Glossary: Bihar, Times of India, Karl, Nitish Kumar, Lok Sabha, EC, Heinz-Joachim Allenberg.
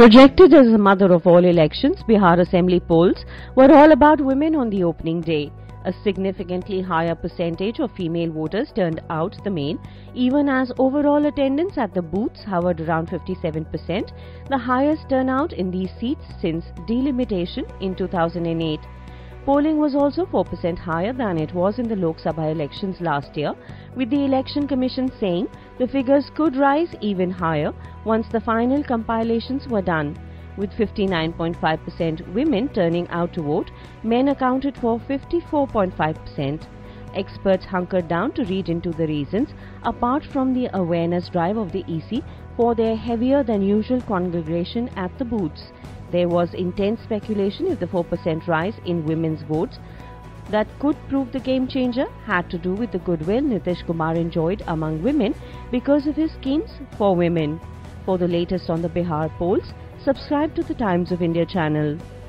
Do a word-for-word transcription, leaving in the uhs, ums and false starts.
Projected as the mother of all elections, Bihar Assembly polls were all about women on the opening day. A significantly higher percentage of female voters turned out the main, even as overall attendance at the booths hovered around fifty-seven percent, the highest turnout in these seats since delimitation in two thousand eight. Polling was also four percent higher than it was in the Lok Sabha elections last year, with the Election Commission saying the figures could rise even higher once the final compilations were done. With fifty-nine point five percent women turning out to vote, men accounted for fifty-four point five percent. Experts hunkered down to read into the reasons, apart from the awareness drive of the E C for their heavier than usual congregation at the booths. There was intense speculation if the four percent rise in women's votes that could prove the game changer had to do with the goodwill Nitish Kumar enjoyed among women because of his schemes for women. For the latest on the Bihar polls, subscribe to the Times of India channel.